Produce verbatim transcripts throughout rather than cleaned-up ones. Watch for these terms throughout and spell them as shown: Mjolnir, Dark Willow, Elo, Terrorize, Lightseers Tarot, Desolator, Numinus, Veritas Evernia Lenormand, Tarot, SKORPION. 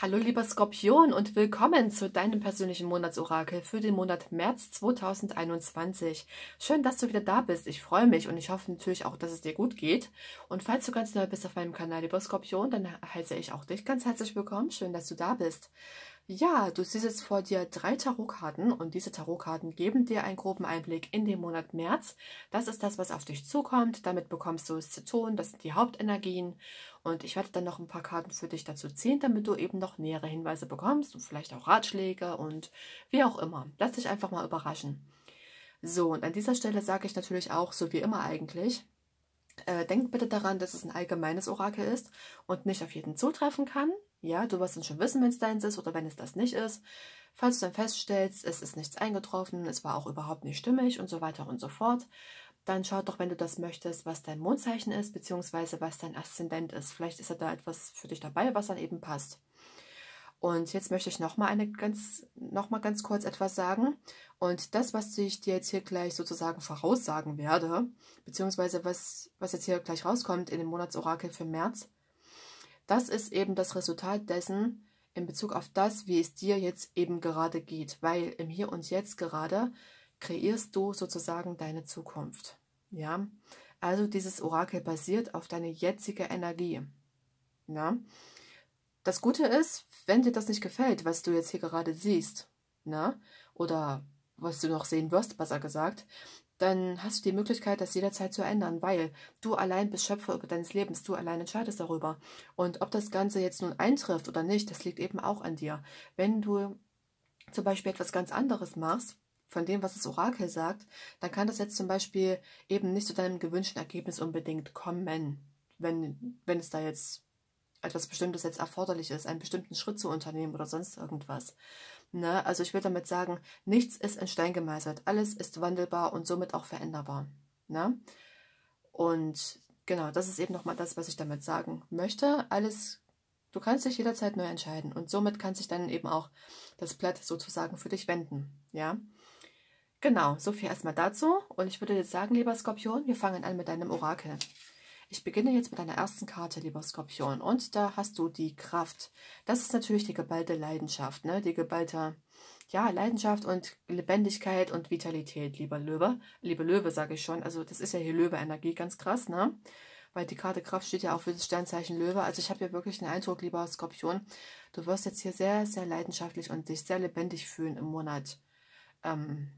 Hallo lieber Skorpion und willkommen zu deinem persönlichen Monatsorakel für den Monat März zweitausendeinundzwanzig. Schön, dass du wieder da bist. Ich freue mich und ich hoffe natürlich auch, dass es dir gut geht. Und falls du ganz neu bist auf meinem Kanal, lieber Skorpion, dann heiße ich auch dich ganz herzlich willkommen. Schön, dass du da bist. Ja, du siehst jetzt vor dir drei Tarotkarten und diese Tarotkarten geben dir einen groben Einblick in den Monat März. Das ist das, was auf dich zukommt. Damit bekommst du es zu tun. Das sind die Hauptenergien. Und ich werde dann noch ein paar Karten für dich dazu ziehen, damit du eben noch nähere Hinweise bekommst und vielleicht auch Ratschläge und wie auch immer. Lass dich einfach mal überraschen. So, und an dieser Stelle sage ich natürlich auch, so wie immer eigentlich, äh, denk bitte daran, dass es ein allgemeines Orakel ist und nicht auf jeden zutreffen kann. Ja, du wirst dann schon wissen, wenn es deins ist oder wenn es das nicht ist. Falls du dann feststellst, es ist nichts eingetroffen, es war auch überhaupt nicht stimmig und so weiter und so fort, dann schau doch, wenn du das möchtest, was dein Mondzeichen ist, beziehungsweise was dein Aszendent ist. Vielleicht ist ja da etwas für dich dabei, was dann eben passt. Und jetzt möchte ich nochmal eine ganz, noch mal ganz kurz etwas sagen. Und das, was ich dir jetzt hier gleich sozusagen voraussagen werde, beziehungsweise was, was jetzt hier gleich rauskommt in dem Monatsorakel für März, das ist eben das Resultat dessen in Bezug auf das, wie es dir jetzt eben gerade geht. Weil im Hier und Jetzt gerade kreierst du sozusagen deine Zukunft. Ja? Also dieses Orakel basiert auf deiner jetzigen Energie. Na? Das Gute ist, wenn dir das nicht gefällt, was du jetzt hier gerade siehst, na? Oder was du noch sehen wirst, besser gesagt, dann hast du die Möglichkeit, das jederzeit zu ändern, weil du allein bist Schöpfer deines Lebens, du allein entscheidest darüber. Und ob das Ganze jetzt nun eintrifft oder nicht, das liegt eben auch an dir. Wenn du zum Beispiel etwas ganz anderes machst, von dem, was das Orakel sagt, dann kann das jetzt zum Beispiel eben nicht zu deinem gewünschten Ergebnis unbedingt kommen, wenn, wenn es da jetzt etwas Bestimmtes jetzt erforderlich ist, einen bestimmten Schritt zu unternehmen oder sonst irgendwas. Ne? Also ich will damit sagen, nichts ist in Stein gemeißelt, alles ist wandelbar und somit auch veränderbar. Ne? Und genau, das ist eben nochmal das, was ich damit sagen möchte. Alles, du kannst dich jederzeit neu entscheiden und somit kann sich dann eben auch das Blatt sozusagen für dich wenden. Ja? Genau, so viel erstmal dazu. Und ich würde jetzt sagen, lieber Skorpion, wir fangen an mit deinem Orakel. Ich beginne jetzt mit deiner ersten Karte, lieber Skorpion, und da hast du die Kraft. Das ist natürlich die geballte Leidenschaft, ne? Die geballte, ja, Leidenschaft und Lebendigkeit und Vitalität, lieber Löwe. Liebe Löwe, sage ich schon. Also das ist ja hier Löwe-Energie, ganz krass, ne? Weil die Karte Kraft steht ja auch für das Sternzeichen Löwe. Also ich habe hier wirklich den Eindruck, lieber Skorpion, du wirst jetzt hier sehr, sehr leidenschaftlich und dich sehr lebendig fühlen im Monat, ähm,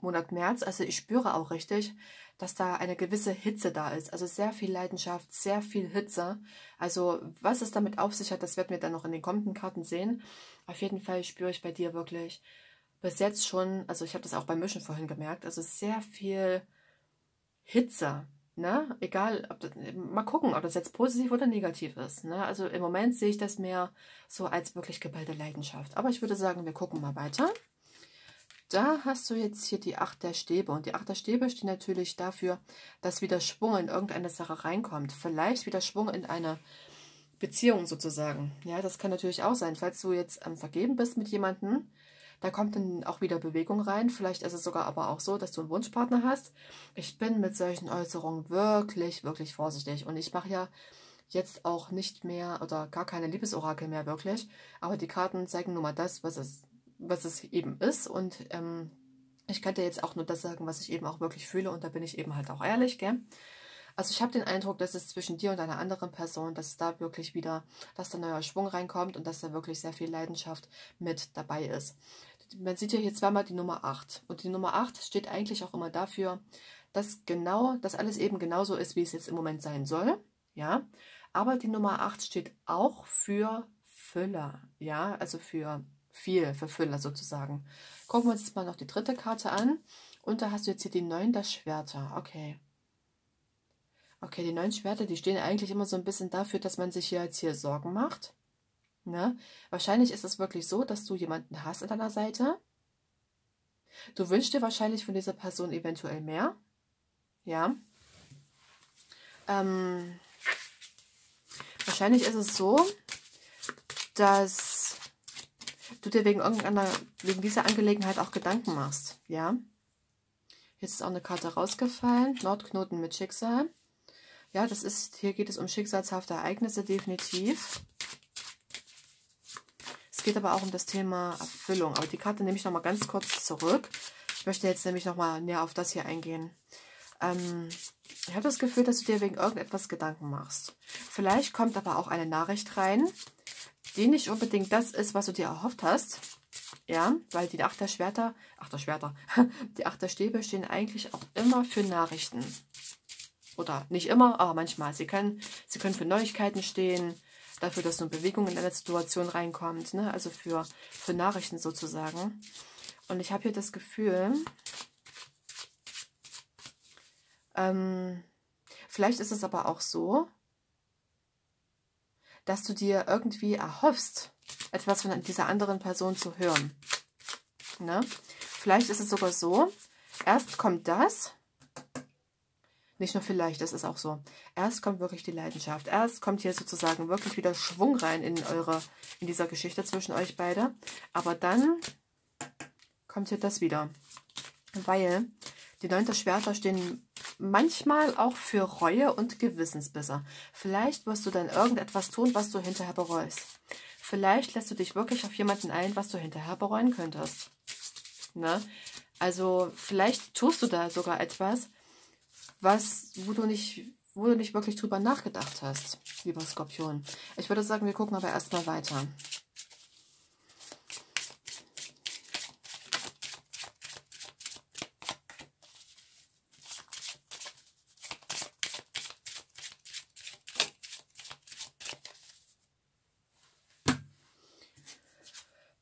Monat März. Also ich spüre auch richtig, dass da eine gewisse Hitze da ist, also sehr viel Leidenschaft, sehr viel Hitze. Also was es damit auf sich hat, das werden wir dann noch in den kommenden Karten sehen. Auf jeden Fall spüre ich bei dir wirklich bis jetzt schon, also ich habe das auch beim Mischen vorhin gemerkt, also sehr viel Hitze, ne? Egal, ob das, mal gucken, ob das jetzt positiv oder negativ ist, ne? Also im Moment sehe ich das mehr so als wirklich geballte Leidenschaft. Aber ich würde sagen, wir gucken mal weiter. Da hast du jetzt hier die Acht der Stäbe. Und die Acht der Stäbe steht natürlich dafür, dass wieder Schwung in irgendeine Sache reinkommt. Vielleicht wieder Schwung in eine Beziehung sozusagen. Ja, das kann natürlich auch sein. Falls du jetzt ähm, vergeben bist mit jemandem, da kommt dann auch wieder Bewegung rein. Vielleicht ist es sogar aber auch so, dass du einen Wunschpartner hast. Ich bin mit solchen Äußerungen wirklich, wirklich vorsichtig. Und ich mache ja jetzt auch nicht mehr oder gar keine Liebesorakel mehr wirklich. Aber die Karten zeigen nur mal das, was es was es eben ist, und ähm, ich kann dir jetzt auch nur das sagen, was ich eben auch wirklich fühle, und da bin ich eben halt auch ehrlich, gell? Also ich habe den Eindruck, dass es zwischen dir und einer anderen Person, dass da wirklich wieder, dass da neuer Schwung reinkommt und dass da wirklich sehr viel Leidenschaft mit dabei ist. Man sieht ja hier zweimal die Nummer acht, und die Nummer acht steht eigentlich auch immer dafür, dass genau, dass alles eben genauso ist, wie es jetzt im Moment sein soll, ja, aber die Nummer acht steht auch für Fülle, ja, also für viel für Füller sozusagen. Gucken wir uns jetzt mal noch die dritte Karte an. Und da hast du jetzt hier die Neun der Schwerter. Okay. Okay, die Neun Schwerter, die stehen eigentlich immer so ein bisschen dafür, dass man sich hier jetzt hier Sorgen macht. Ne? Wahrscheinlich ist es wirklich so, dass du jemanden hast an deiner Seite. Du wünschst dir wahrscheinlich von dieser Person eventuell mehr. Ja. Ähm, wahrscheinlich ist es so, dass du dir wegen irgendeiner, wegen dieser Angelegenheit auch Gedanken machst, ja. Jetzt ist auch eine Karte rausgefallen, Nordknoten mit Schicksal. Ja, das ist, hier geht es um schicksalshafte Ereignisse, definitiv. Es geht aber auch um das Thema Erfüllung. Aber die Karte nehme ich nochmal ganz kurz zurück. Ich möchte jetzt nämlich nochmal näher auf das hier eingehen. Ähm, ich habe das Gefühl, dass du dir wegen irgendetwas Gedanken machst. Vielleicht kommt aber auch eine Nachricht rein, die nicht unbedingt das ist, was du dir erhofft hast. Ja, weil die Acht der Schwerter, Acht der Schwerter, die Acht der Stäbe stehen eigentlich auch immer für Nachrichten. Oder nicht immer, aber manchmal. Sie können, sie können für Neuigkeiten stehen, dafür, dass eine Bewegung in eine Situation reinkommt, ne? Also für, für Nachrichten sozusagen. Und ich habe hier das Gefühl, ähm, vielleicht ist es aber auch so, dass du dir irgendwie erhoffst, etwas von dieser anderen Person zu hören. Ne? Vielleicht ist es sogar so, erst kommt das, nicht nur vielleicht, das ist auch so, erst kommt wirklich die Leidenschaft, erst kommt hier sozusagen wirklich wieder Schwung rein in eure, in dieser Geschichte zwischen euch beide, aber dann kommt hier das wieder, weil die neunten Schwerter stehen manchmal auch für Reue und Gewissensbisse. Vielleicht wirst du dann irgendetwas tun, was du hinterher bereust. Vielleicht lässt du dich wirklich auf jemanden ein, was du hinterher bereuen könntest. Ne? Also vielleicht tust du da sogar etwas, was, wo du nicht, wo du nicht wirklich drüber nachgedacht hast, lieber Skorpion. Ich würde sagen, wir gucken aber erstmal weiter.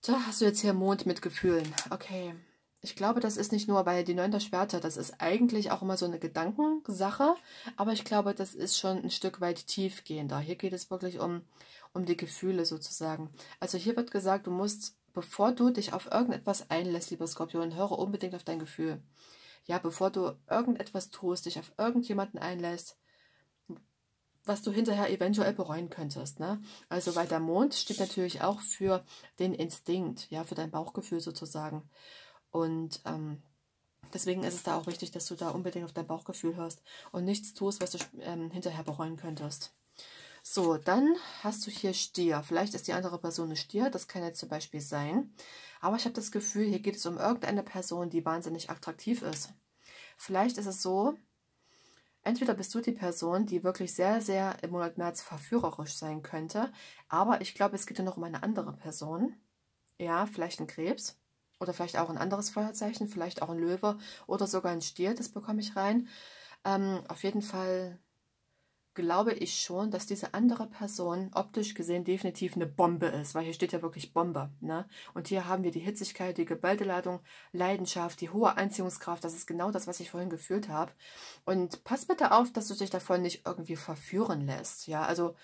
Da hast du jetzt hier Mond mit Gefühlen. Okay, ich glaube, das ist nicht nur bei den neunten Schwerter, das ist eigentlich auch immer so eine Gedankensache, aber ich glaube, das ist schon ein Stück weit tiefgehender. Hier geht es wirklich um, um die Gefühle sozusagen. Also hier wird gesagt, du musst, bevor du dich auf irgendetwas einlässt, lieber Skorpion, höre unbedingt auf dein Gefühl. Ja, bevor du irgendetwas tust, dich auf irgendjemanden einlässt, was du hinterher eventuell bereuen könntest, ne? Also weil der Mond steht natürlich auch für den Instinkt, ja, für dein Bauchgefühl sozusagen. Und ähm, deswegen ist es da auch wichtig, dass du da unbedingt auf dein Bauchgefühl hörst und nichts tust, was du ähm, hinterher bereuen könntest. So, dann hast du hier Stier. Vielleicht ist die andere Person eine Stier, das kann jetzt zum Beispiel sein. Aber ich habe das Gefühl, hier geht es um irgendeine Person, die wahnsinnig attraktiv ist. Vielleicht ist es so, entweder bist du die Person, die wirklich sehr, sehr im Monat März verführerisch sein könnte, aber ich glaube, es geht ja noch um eine andere Person. Ja, vielleicht ein Krebs oder vielleicht auch ein anderes Feuerzeichen, vielleicht auch ein Löwe oder sogar ein Stier, das bekomme ich rein. Ähm, auf jeden Fall glaube ich schon, dass diese andere Person optisch gesehen definitiv eine Bombe ist, weil hier steht ja wirklich Bombe, ne? Und hier haben wir die Hitzigkeit, die geballte Ladung, Leidenschaft, die hohe Anziehungskraft. Das ist genau das, was ich vorhin gefühlt habe. Und pass bitte auf, dass du dich davon nicht irgendwie verführen lässt, ja? Also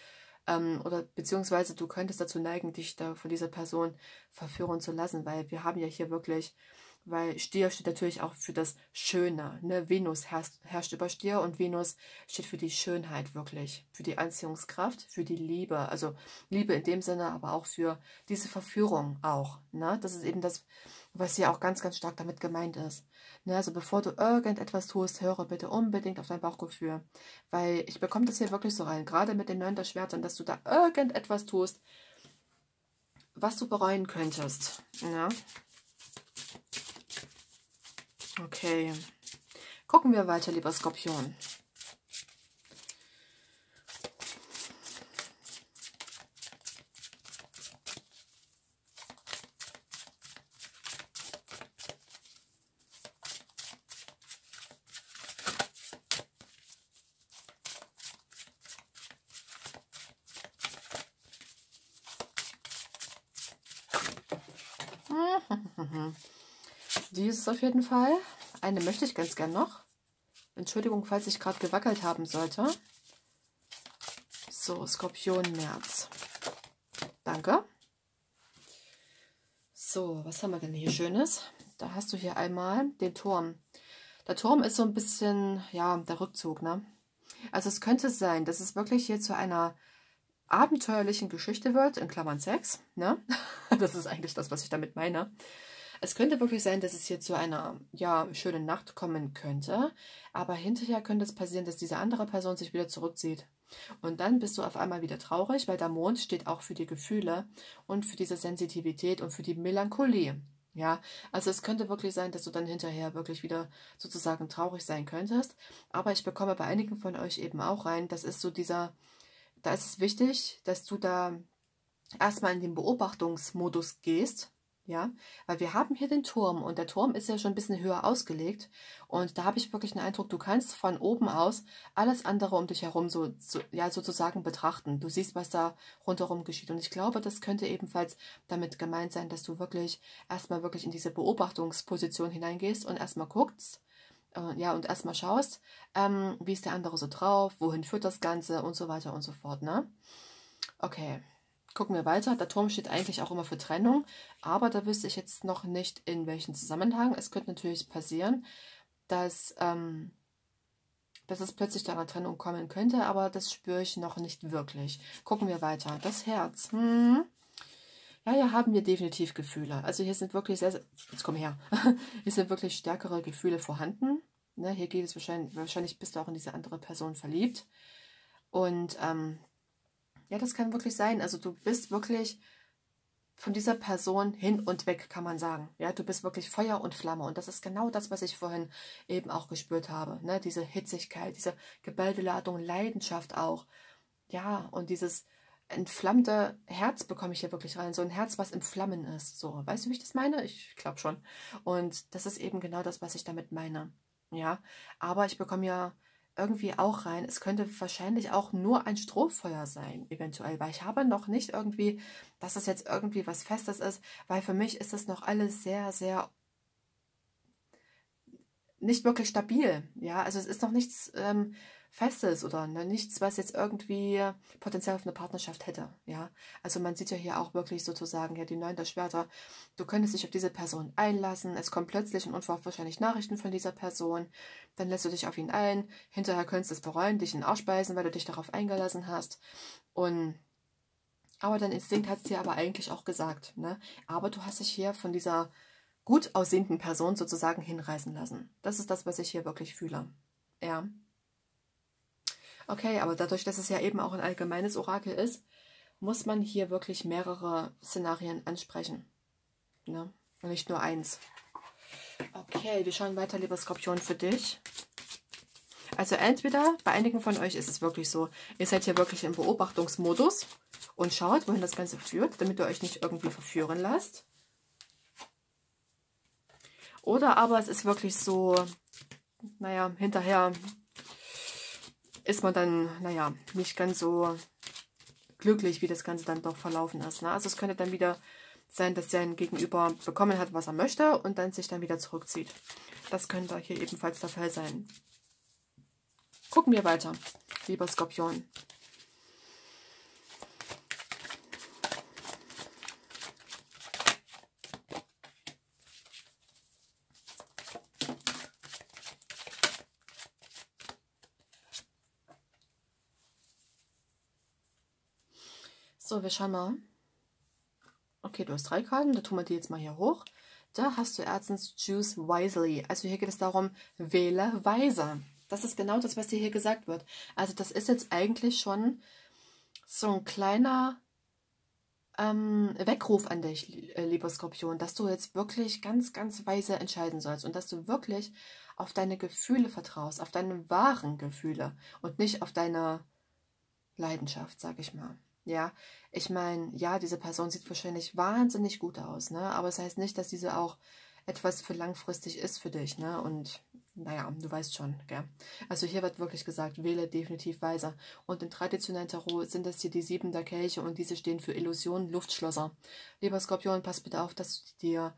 ähm, oder beziehungsweise du könntest dazu neigen, dich da von dieser Person verführen zu lassen, weil wir haben ja hier wirklich, weil Stier steht natürlich auch für das Schöne. Ne? Venus herrscht, herrscht über Stier und Venus steht für die Schönheit wirklich, für die Anziehungskraft, für die Liebe. Also Liebe in dem Sinne, aber auch für diese Verführung auch. Ne? Das ist eben das, was hier auch ganz, ganz stark damit gemeint ist. Ne? Also bevor du irgendetwas tust, höre bitte unbedingt auf dein Bauchgefühl. Weil ich bekomme das hier wirklich so rein, gerade mit den neunten Schwertern, dass du da irgendetwas tust, was du bereuen könntest. Ne? Okay, gucken wir weiter, lieber Skorpion. Dies ist auf jeden Fall. Eine möchte ich ganz gern noch. Entschuldigung, falls ich gerade gewackelt haben sollte. So, Skorpion März. Danke. So, was haben wir denn hier Schönes? Da hast du hier einmal den Turm. Der Turm ist so ein bisschen, ja, der Rückzug, ne? Also es könnte sein, dass es wirklich hier zu einer abenteuerlichen Geschichte wird, in Klammern Sex, ne? Das ist eigentlich das, was ich damit meine. Es könnte wirklich sein, dass es hier zu einer, ja, schönen Nacht kommen könnte, aber hinterher könnte es passieren, dass diese andere Person sich wieder zurückzieht. Und dann bist du auf einmal wieder traurig, weil der Mond steht auch für die Gefühle und für diese Sensitivität und für die Melancholie. Ja, also es könnte wirklich sein, dass du dann hinterher wirklich wieder sozusagen traurig sein könntest. Aber ich bekomme bei einigen von euch eben auch rein, das ist so dieser, da ist es wichtig, dass du da erstmal in den Beobachtungsmodus gehst. Ja, weil wir haben hier den Turm und der Turm ist ja schon ein bisschen höher ausgelegt und da habe ich wirklich den Eindruck, du kannst von oben aus alles andere um dich herum so, so, ja, sozusagen betrachten. Du siehst, was da rundherum geschieht und ich glaube, das könnte ebenfalls damit gemeint sein, dass du wirklich erstmal wirklich in diese Beobachtungsposition hineingehst und erstmal guckst, äh, ja, und erstmal schaust, ähm, wie ist der andere so drauf, wohin führt das Ganze und so weiter und so fort, ne? Okay. Gucken wir weiter. Der Turm steht eigentlich auch immer für Trennung, aber da wüsste ich jetzt noch nicht, in welchem Zusammenhang. Es könnte natürlich passieren, dass, ähm, dass es plötzlich zu einer Trennung kommen könnte, aber das spüre ich noch nicht wirklich. Gucken wir weiter. Das Herz. Hm. Ja, hier haben wir definitiv Gefühle. Also hier sind wirklich sehr, sehr jetzt komm her. Hier sind wirklich stärkere Gefühle vorhanden. Ne, hier geht es wahrscheinlich, wahrscheinlich bist du auch in diese andere Person verliebt. Und ähm, ja, das kann wirklich sein. Also du bist wirklich von dieser Person hin und weg, kann man sagen. Ja, du bist wirklich Feuer und Flamme. Und das ist genau das, was ich vorhin eben auch gespürt habe. Ne? Diese Hitzigkeit, diese geballte Ladung, Leidenschaft auch. Ja, und dieses entflammte Herz bekomme ich hier wirklich rein. So ein Herz, was im Flammen ist. So, weißt du, wie ich das meine? Ich glaube schon. Und das ist eben genau das, was ich damit meine. Ja, aber ich bekomme ja irgendwie auch rein. Es könnte wahrscheinlich auch nur ein Strohfeuer sein, eventuell, weil ich habe noch nicht irgendwie, dass das jetzt irgendwie was Festes ist, weil für mich ist das noch alles sehr, sehr nicht wirklich stabil. Ja, also es ist noch nichts ähm, Festes oder ne, nichts, was jetzt irgendwie Potenzial auf eine Partnerschaft hätte. Ja, also man sieht ja hier auch wirklich sozusagen ja, die Neun der Schwerter. Du könntest dich auf diese Person einlassen. Es kommen plötzlich und unwahrscheinlich Nachrichten von dieser Person. Dann lässt du dich auf ihn ein. Hinterher könntest du es bereuen, dich in den Arsch beißen, weil du dich darauf eingelassen hast. Und aber dein Instinkt hat es dir aber eigentlich auch gesagt. Ne? Aber du hast dich hier von dieser gut aussehenden Person sozusagen hinreißen lassen. Das ist das, was ich hier wirklich fühle. Ja. Okay, aber dadurch, dass es ja eben auch ein allgemeines Orakel ist, muss man hier wirklich mehrere Szenarien ansprechen. Ne? Und nicht nur eins. Okay, wir schauen weiter, lieber Skorpion, für dich. Also entweder, bei einigen von euch ist es wirklich so, ihr seid hier wirklich im Beobachtungsmodus und schaut, wohin das Ganze führt, damit ihr euch nicht irgendwie verführen lasst. Oder aber es ist wirklich so, naja, hinterher ist man dann, naja, nicht ganz so glücklich, wie das Ganze dann doch verlaufen ist. Ne? Also es könnte dann wieder sein, dass sein Gegenüber bekommen hat, was er möchte und dann sich dann wieder zurückzieht. Das könnte hier ebenfalls der Fall sein. Gucken wir weiter, lieber Skorpion. So, wir schauen mal. Okay, du hast drei Karten, da tun wir die jetzt mal hier hoch. Da hast du erstens Choose Wisely. Also hier geht es darum, wähle weise. Das ist genau das, was dir hier gesagt wird. Also das ist jetzt eigentlich schon so ein kleiner ähm, Weckruf an dich, lieber Skorpion, dass du jetzt wirklich ganz, ganz weise entscheiden sollst und dass du wirklich auf deine Gefühle vertraust, auf deine wahren Gefühle und nicht auf deine Leidenschaft, sag ich mal. Ja, ich meine, ja, diese Person sieht wahrscheinlich wahnsinnig gut aus, ne? Aber es heißt nicht, dass diese auch etwas für langfristig ist für dich, ne? Und naja, du weißt schon, gell? Also hier wird wirklich gesagt, wähle definitiv weise. Und im traditionellen Tarot sind das hier die Sieben der Kelche und diese stehen für Illusionen, Luftschlösser. Lieber Skorpion, pass bitte auf, dass du dir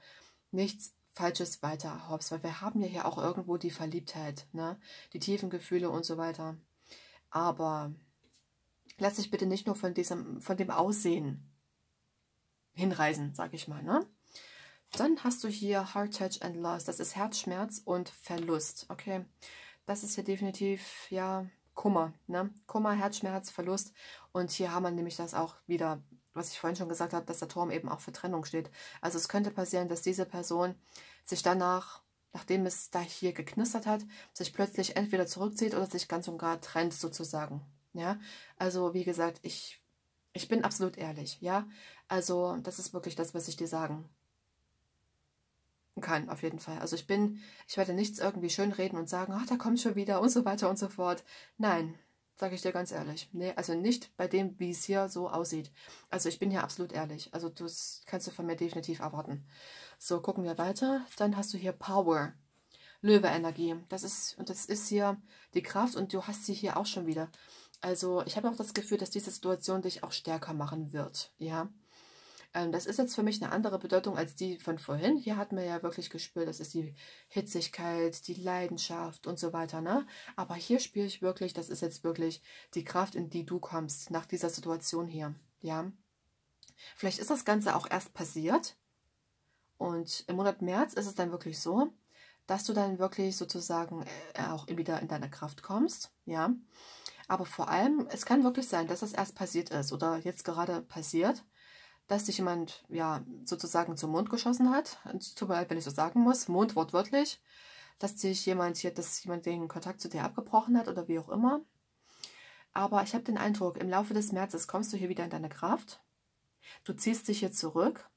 nichts Falsches weiter erhoffst, weil wir haben ja hier auch irgendwo die Verliebtheit, ne? Die tiefen Gefühle und so weiter. Aber lass dich bitte nicht nur von diesem, von dem Aussehen hinreißen, sag ich mal, ne? Dann hast du hier Heart Touch and Loss. Das ist Herzschmerz und Verlust. Okay, das ist hier definitiv, ja, Kummer, ne? Kummer, Herzschmerz, Verlust. Und hier haben wir nämlich das auch wieder, was ich vorhin schon gesagt habe, dass der Turm eben auch für Trennung steht. Also es könnte passieren, dass diese Person sich danach, nachdem es da hier geknistert hat, sich plötzlich entweder zurückzieht oder sich ganz und gar trennt sozusagen. ja. Also wie gesagt, ich, ich bin absolut ehrlich, ja. Also das ist wirklich das, was ich dir sagen kann, auf jeden Fall. Also ich bin, ich werde nichts irgendwie schönreden und sagen, ach, da kommt schon wieder und so weiter und so fort. Nein, sage ich dir ganz ehrlich. Nee, also nicht bei dem, wie es hier so aussieht. Also ich bin hier absolut ehrlich. Also das kannst du von mir definitiv erwarten. So, gucken wir weiter. Dann hast du hier Power. Löwe-Energie. Das ist, und das ist hier die Kraft und du hast sie hier auch schon wieder. Also ich habe auch das Gefühl, dass diese Situation dich auch stärker machen wird. Ja. Das ist jetzt für mich eine andere Bedeutung als die von vorhin. Hier hat man ja wirklich gespürt, das ist die Hitzigkeit, die Leidenschaft und so weiter, ne? Aber hier spüre ich wirklich, das ist jetzt wirklich die Kraft, in die du kommst, nach dieser Situation hier, ja? Vielleicht ist das Ganze auch erst passiert und im Monat März ist es dann wirklich so, dass du dann wirklich sozusagen auch wieder in deine Kraft kommst, ja? Aber vor allem, es kann wirklich sein, dass das erst passiert ist oder jetzt gerade passiert, dass dich jemand, ja, sozusagen zum Mond geschossen hat. Es tut mir leid, wenn ich so sagen muss, Mond wortwörtlich, dass dich jemand hier, dass jemand den Kontakt zu dir abgebrochen hat oder wie auch immer. Aber ich habe den Eindruck, im Laufe des Märzes kommst du hier wieder in deine Kraft. Du ziehst dich hier zurück,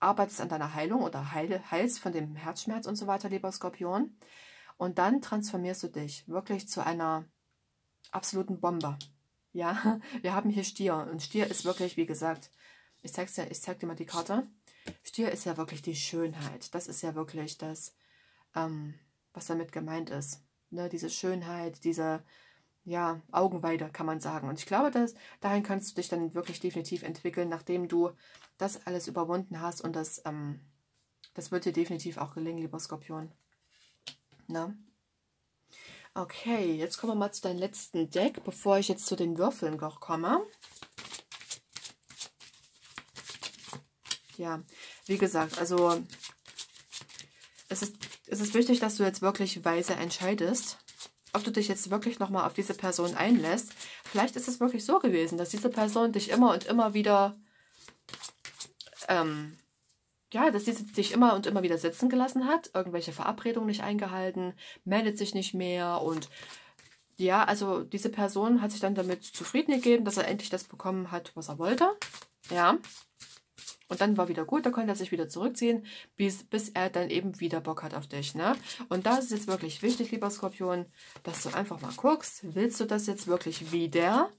arbeitest an deiner Heilung oder heil, heilst von dem Herzschmerz und so weiter, lieber Skorpion. Und dann transformierst du dich wirklich zu einer absoluten Bombe. Ja, wir haben hier Stier und Stier ist wirklich, wie gesagt, Ich zeig's dir, ich zeig dir mal die Karte. Stier ist ja wirklich die Schönheit. Das ist ja wirklich das, ähm, was damit gemeint ist. Ne? Diese Schönheit, diese ja, Augenweide, kann man sagen. Und ich glaube, dass, dahin kannst du dich dann wirklich definitiv entwickeln, nachdem du das alles überwunden hast. Und das, ähm, das wird dir definitiv auch gelingen, lieber Skorpion. Ne? Okay, jetzt kommen wir mal zu deinem letzten Deck, bevor ich jetzt zu den Würfeln noch komme. Ja, wie gesagt, also es ist, es ist wichtig, dass du jetzt wirklich weise entscheidest, ob du dich jetzt wirklich nochmal auf diese Person einlässt. Vielleicht ist es wirklich so gewesen, dass diese Person dich immer und immer wieder, ähm, ja, dass diese dich immer und immer wieder sitzen gelassen hat, irgendwelche Verabredungen nicht eingehalten, meldet sich nicht mehr und ja, also diese Person hat sich dann damit zufrieden gegeben, dass er endlich das bekommen hat, was er wollte, ja. Und dann war wieder gut, da konnte er sich wieder zurückziehen, bis, bis er dann eben wieder Bock hat auf dich. Ne? Und da ist jetzt wirklich wichtig, lieber Skorpion, dass du einfach mal guckst, willst du das jetzt wirklich wieder?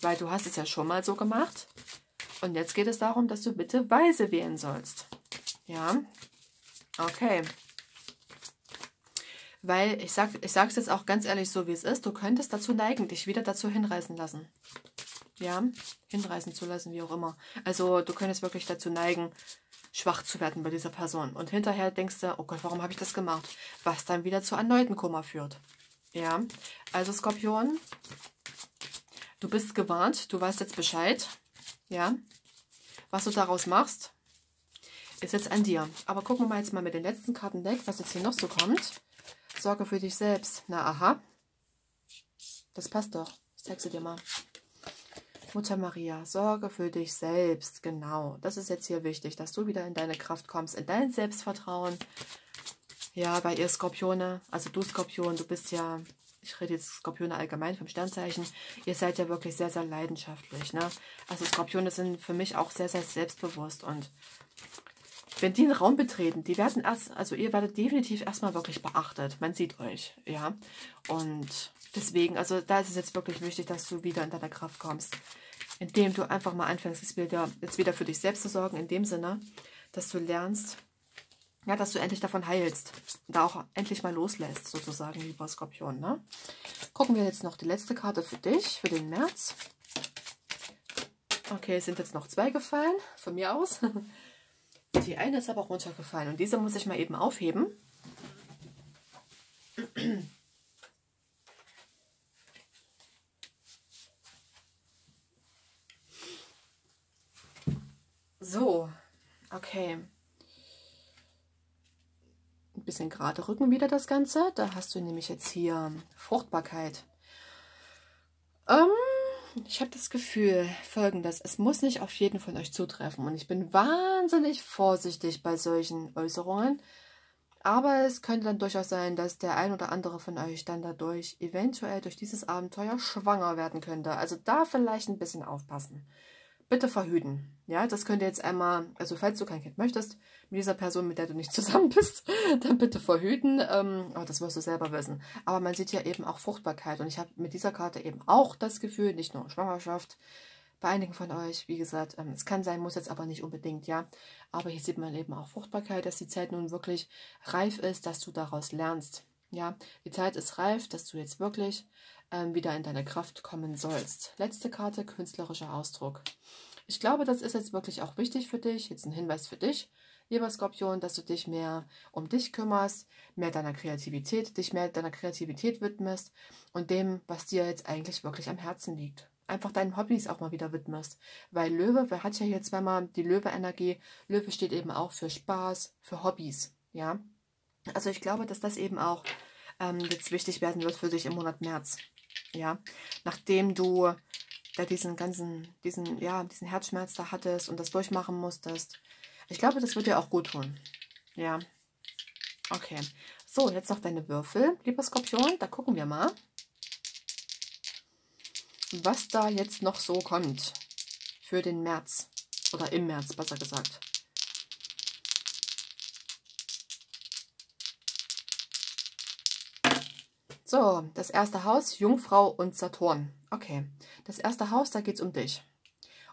Weil du hast es ja schon mal so gemacht. Und jetzt geht es darum, dass du bitte weise wählen sollst. Ja, okay. Weil, ich sag, ich sag's jetzt auch ganz ehrlich so, wie es ist, du könntest dazu neigen, dich wieder dazu hinreißen lassen. Ja, hinreißen zu lassen, wie auch immer. Also du könntest wirklich dazu neigen, schwach zu werden bei dieser Person. Und hinterher denkst du, oh Gott, warum habe ich das gemacht? Was dann wieder zu erneuten Kummer führt. Ja, also Skorpion, du bist gewarnt, du weißt jetzt Bescheid. Ja, was du daraus machst, ist jetzt an dir. Aber gucken wir mal jetzt mal mit den letzten Kartendeck, was jetzt hier noch so kommt. Sorge für dich selbst. Na aha, das passt doch. Ich zeig's dir mal. Mutter Maria, sorge für dich selbst, genau. Das ist jetzt hier wichtig, dass du wieder in deine Kraft kommst, in dein Selbstvertrauen. Ja, bei ihr Skorpione, also du Skorpion, du bist ja, ich rede jetzt Skorpione allgemein vom Sternzeichen, ihr seid ja wirklich sehr, sehr leidenschaftlich, ne? Also Skorpione sind für mich auch sehr, sehr selbstbewusst und wenn die einen Raum betreten, die werden erst, also ihr werdet definitiv erstmal wirklich beachtet. Man sieht euch, ja. Und deswegen, also da ist es jetzt wirklich wichtig, dass du wieder in deiner Kraft kommst. Indem du einfach mal anfängst, jetzt wieder, jetzt wieder für dich selbst zu sorgen, in dem Sinne, dass du lernst, ja, dass du endlich davon heilst. Und da auch endlich mal loslässt, sozusagen, lieber Skorpion, ne? Gucken wir jetzt noch die letzte Karte für dich, für den März. Okay, es sind jetzt noch zwei gefallen, von mir aus. Die eine ist aber auch runtergefallen und diese muss ich mal eben aufheben. So, okay. Ein bisschen gerade rücken wieder das Ganze. Da hast du nämlich jetzt hier Fruchtbarkeit. Ähm... Ich habe das Gefühl, folgendes, es muss nicht auf jeden von euch zutreffen und ich bin wahnsinnig vorsichtig bei solchen Äußerungen, Aber es könnte dann durchaus sein, dass der ein oder andere von euch dann dadurch eventuell durch dieses Abenteuer schwanger werden könnte. Also da vielleicht ein bisschen aufpassen. Bitte verhüten. Ja, das könnt ihr jetzt einmal, also falls du kein Kind möchtest, mit dieser Person, mit der du nicht zusammen bist, dann bitte verhüten. Ähm, aber das wirst du selber wissen. Aber man sieht ja eben auch Fruchtbarkeit. Und ich habe mit dieser Karte eben auch das Gefühl, nicht nur Schwangerschaft, bei einigen von euch, wie gesagt, ähm, es kann sein, muss jetzt aber nicht unbedingt, ja. Aber hier sieht man eben auch Fruchtbarkeit, dass die Zeit nun wirklich reif ist, dass du daraus lernst, ja. Die Zeit ist reif, dass du jetzt wirklich ähm, wieder in deine Kraft kommen sollst. Letzte Karte, künstlerischer Ausdruck. Ich glaube, das ist jetzt wirklich auch wichtig für dich, jetzt ein Hinweis für dich, lieber Skorpion, dass du dich mehr um dich kümmerst, mehr deiner Kreativität, dich mehr deiner Kreativität widmest und dem, was dir jetzt eigentlich wirklich am Herzen liegt. Einfach deinen Hobbys auch mal wieder widmest. Weil Löwe, wer hat ja hier zweimal die Löwe-Energie, Löwe steht eben auch für Spaß, für Hobbys, ja. Also ich glaube, dass das eben auch ähm, jetzt wichtig werden wird für dich im Monat März, ja. Nachdem du da diesen ganzen, diesen, ja, diesen Herzschmerz da hattest und das durchmachen musstest. Ich glaube, das wird dir auch gut tun, ja. Okay, so, jetzt noch deine Würfel, lieber Skorpion, da gucken wir mal, was da jetzt noch so kommt für den März oder im März, besser gesagt. So, das erste Haus, Jungfrau und Saturn. Okay, das erste Haus, da geht es um dich.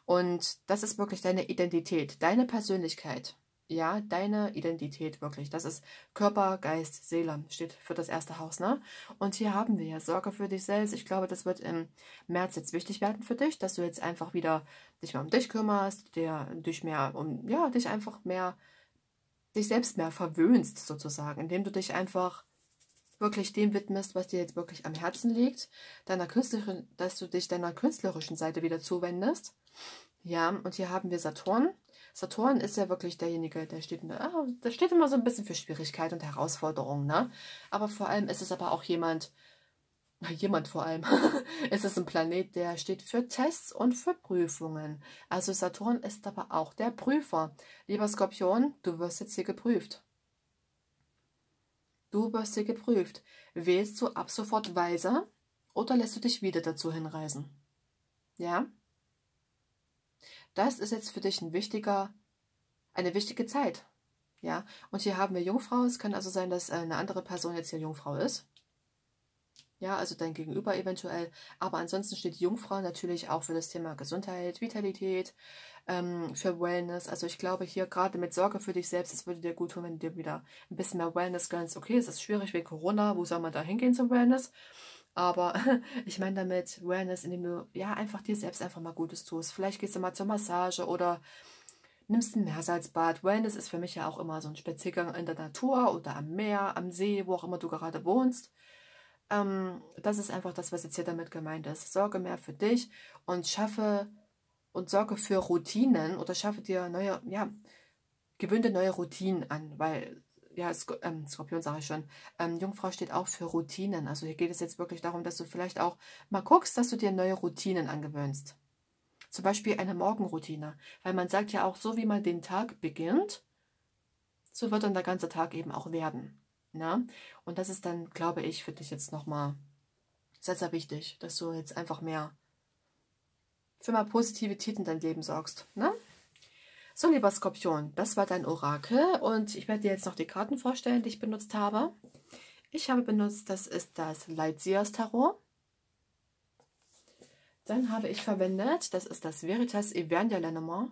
Und das ist wirklich deine Identität, deine Persönlichkeit. Ja, deine Identität wirklich. Das ist Körper, Geist, Seele. Steht für das erste Haus, ne? Und hier haben wir ja Sorge für dich selbst. Ich glaube, das wird im März jetzt wichtig werden für dich, dass du jetzt einfach wieder dich mehr um dich kümmerst, der, dich mehr um, ja, dich einfach mehr, dich selbst mehr verwöhnst sozusagen, indem du dich einfach wirklich dem widmest, was dir jetzt wirklich am Herzen liegt, deiner künstlerischen, dass du dich deiner künstlerischen Seite wieder zuwendest. Ja, und hier haben wir Saturn. Saturn ist ja wirklich derjenige, der steht, der steht immer so ein bisschen für Schwierigkeit und Herausforderungen, ne? Aber vor allem ist es aber auch jemand, jemand vor allem, ist es ein Planet, der steht für Tests und für Prüfungen. Also Saturn ist aber auch der Prüfer. Lieber Skorpion, du wirst jetzt hier geprüft. Du wirst hier geprüft. Wählst du ab sofort weise oder lässt du dich wieder dazu hinreißen? Ja? Das ist jetzt für dich ein wichtiger, eine wichtige Zeit. Ja? Und hier haben wir Jungfrau. Es kann also sein, dass eine andere Person jetzt hier Jungfrau ist. Ja, also dein Gegenüber eventuell. Aber ansonsten steht Jungfrau natürlich auch für das Thema Gesundheit, Vitalität, ähm, für Wellness. Also ich glaube hier gerade mit Sorge für dich selbst, es würde dir gut tun, wenn du dir wieder ein bisschen mehr Wellness gönnst. Okay, es ist schwierig wegen Corona. Wo soll man da hingehen zum Wellness? Aber ich meine damit Wellness, indem du ja einfach dir selbst einfach mal Gutes tust. Vielleicht gehst du mal zur Massage oder nimmst ein Meersalzbad. Wellness ist für mich ja auch immer so ein Spaziergang in der Natur oder am Meer, am See, wo auch immer du gerade wohnst. Ähm, das ist einfach das, was jetzt hier damit gemeint ist. Sorge mehr für dich und schaffe und sorge für Routinen oder schaffe dir neue, ja, gewöhne neue Routinen an, weil... Ja, Skorpion sage ich schon, ähm, Jungfrau steht auch für Routinen. Also hier geht es jetzt wirklich darum, dass du vielleicht auch mal guckst, dass du dir neue Routinen angewöhnst. Zum Beispiel eine Morgenroutine. Weil man sagt ja auch, so wie man den Tag beginnt, so wird dann der ganze Tag eben auch werden. Na? Und das ist dann, glaube ich, für dich jetzt nochmal sehr, sehr wichtig, dass du jetzt einfach mehr für mal Positivität in dein Leben sorgst. Ne? So, lieber Skorpion, das war dein Orakel und ich werde dir jetzt noch die Karten vorstellen, die ich benutzt habe. Ich habe benutzt, das ist das Lightseers Tarot. Dann habe ich verwendet, das ist das Veritas Evernia Lenormand.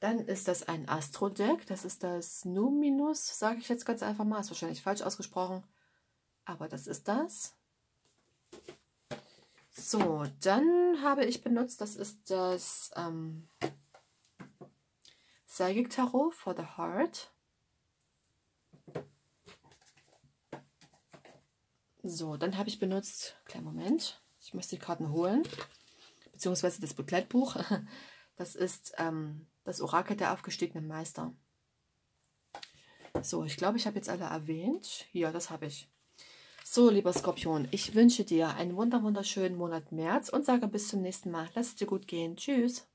Dann ist das ein Astro-Deck, das ist das Numinus, sage ich jetzt ganz einfach mal, ist wahrscheinlich falsch ausgesprochen, aber das ist das. So, dann habe ich benutzt, das ist das ähm, Psychic Tarot for the Heart. So, dann habe ich benutzt, kleinen Moment, ich muss die Karten holen, beziehungsweise das Begleitbuch. Das ist ähm, das Orakel der aufgestiegenen Meister. So, ich glaube, ich habe jetzt alle erwähnt. Ja, das habe ich. So, lieber Skorpion, ich wünsche dir einen wunderschönen Monat März und sage bis zum nächsten Mal. Lass es dir gut gehen. Tschüss.